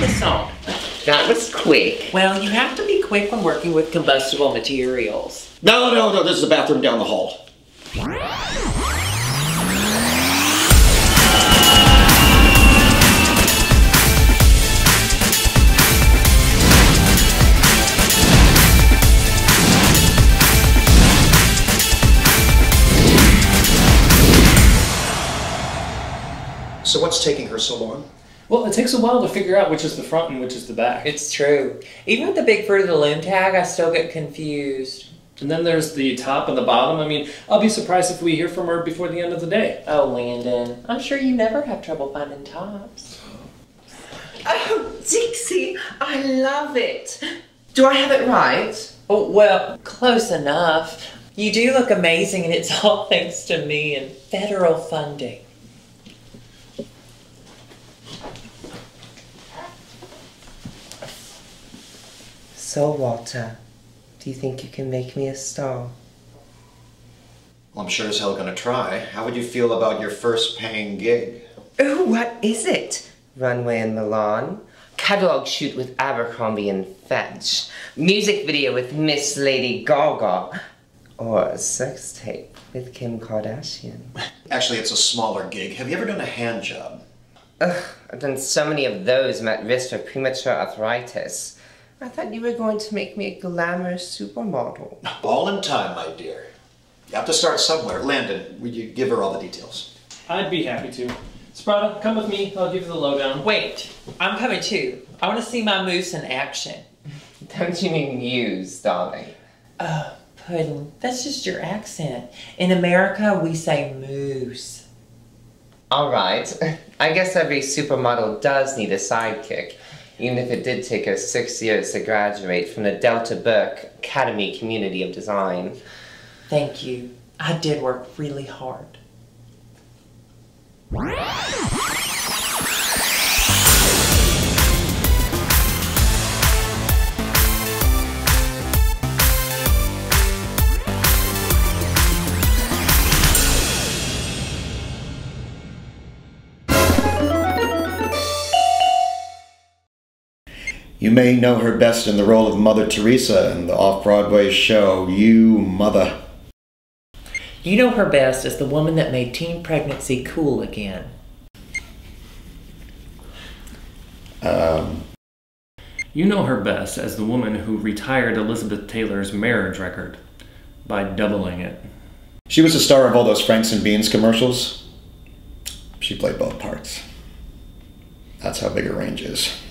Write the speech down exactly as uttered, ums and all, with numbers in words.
try this on. That was quick. Well, you have to be quick when working with combustible materials. No, no, no, this is the bathroom down the hall. So what's taking her so long? Well, it takes a while to figure out which is the front and which is the back. It's true. Even with the big Fruit of the Loom tag, I still get confused. And then there's the top and the bottom. I mean, I'll be surprised if we hear from her before the end of the day. Oh, Landon. I'm sure you never have trouble finding tops. Oh, Dixie, I love it. Do I have it right? Oh, well, close enough. You do look amazing, and it's all thanks to me and federal funding. So, Walter, do you think you can make me a star? Well, I'm sure as hell gonna try. How would you feel about your first paying gig? Ooh, what is it? Runway in Milan, catalog shoot with Abercrombie and Fetch, music video with Miss Lady Gaga, or a sex tape with Kim Kardashian. Actually, it's a smaller gig. Have you ever done a hand job? Ugh, I've done so many of those. I'm at risk for premature arthritis. I thought you were going to make me a glamorous supermodel. All in time, my dear. You have to start somewhere. Landon, would you give her all the details? I'd be happy to. Sprada, come with me. I'll give you the lowdown. Wait, I'm coming too. I want to see my moose in action. Don't you mean muse, darling? Oh, Puddin', that's just your accent. In America, we say moose. All right. I guess every supermodel does need a sidekick. Even if it did take us six years to graduate from the Delta Burke Academy Community of Design. Thank you. I did work really hard. You may know her best in the role of Mother Teresa in the off-Broadway show, You Mother. You know her best as the woman that made teen pregnancy cool again. Um. You know her best as the woman who retired Elizabeth Taylor's marriage record by doubling it. She was the star of all those Franks and Beans commercials. She played both parts. That's how big her range is.